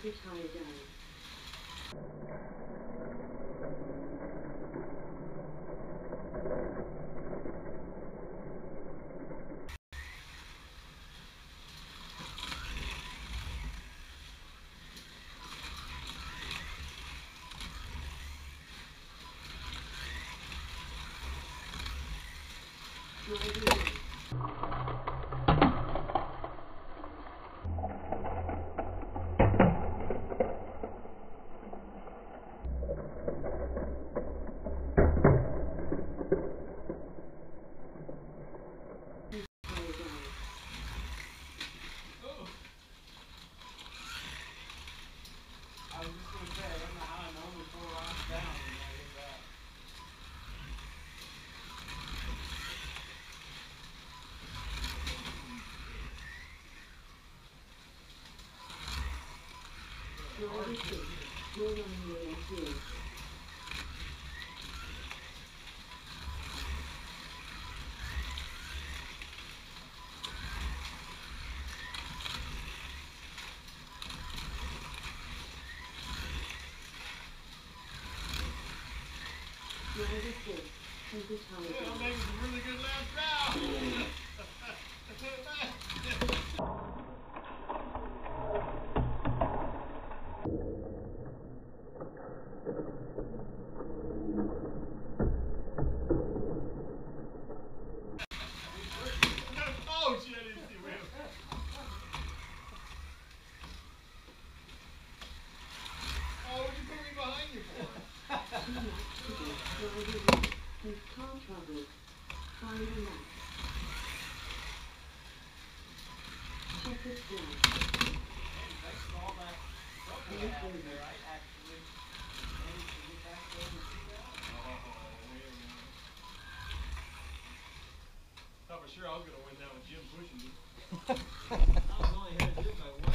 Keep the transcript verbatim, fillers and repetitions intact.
percentage higher down. No, I'm not going to do it. Yeah, I'm making some really good laps now. I thought for sure I was going to win that with Jim pushing me. I was only here to do my